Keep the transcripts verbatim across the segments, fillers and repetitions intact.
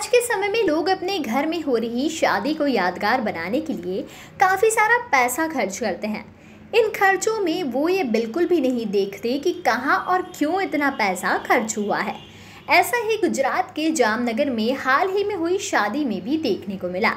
आज के समय में लोग अपने घर में हो रही शादी को यादगार बनाने के लिए काफ़ी सारा पैसा खर्च करते हैं। इन खर्चों में वो ये बिल्कुल भी नहीं देखते कि कहाँ और क्यों इतना पैसा खर्च हुआ है। ऐसा ही गुजरात के जामनगर में हाल ही में हुई शादी में भी देखने को मिला।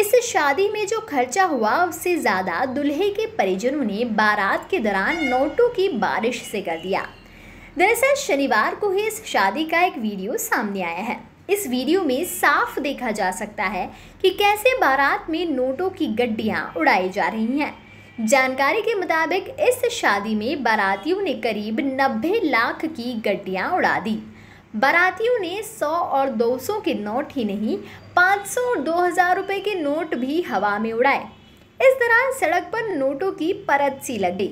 इस शादी में जो खर्चा हुआ उससे ज़्यादा दूल्हे के परिजनों ने बारात के दौरान नोटों की बारिश से कर दिया। दरअसल शनिवार को ही इस शादी का एक वीडियो सामने आया है। इस वीडियो में साफ देखा जा सकता है कि कैसे बारात में नोटों की गड्डियां उड़ाई जा रही हैं। जानकारी के मुताबिक इस शादी में बारातियों ने करीब नब्बे लाख की गड्डियां उड़ा दी। बारातियों ने सौ और दो सौ के नोट ही नहीं पाँच सौ और दो हज़ार रुपए के नोट भी हवा में उड़ाए। इस दौरान सड़क पर नोटों की परत सी लगी।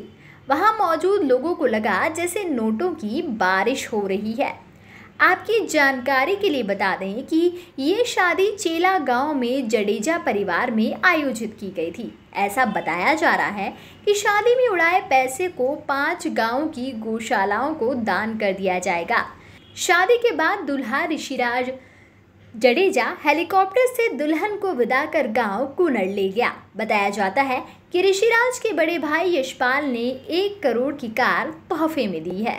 वहां मौजूद लोगों को लगा जैसे नोटों की बारिश हो रही है। आपकी जानकारी के लिए बता दें कि ये शादी चेला गांव में जडेजा परिवार में आयोजित की गई थी। ऐसा बताया जा रहा है कि शादी में उड़ाए पैसे को पांच गांवों की गौशालाओं को दान कर दिया जाएगा। शादी के बाद दूल्हा ऋषिराज जडेजा हेलीकॉप्टर से दुल्हन को विदा कर गांव कुनड़ ले गया। बताया जाता है कि ऋषिराज के बड़े भाई यशपाल ने एक करोड़ की कार तोहफे में दी है।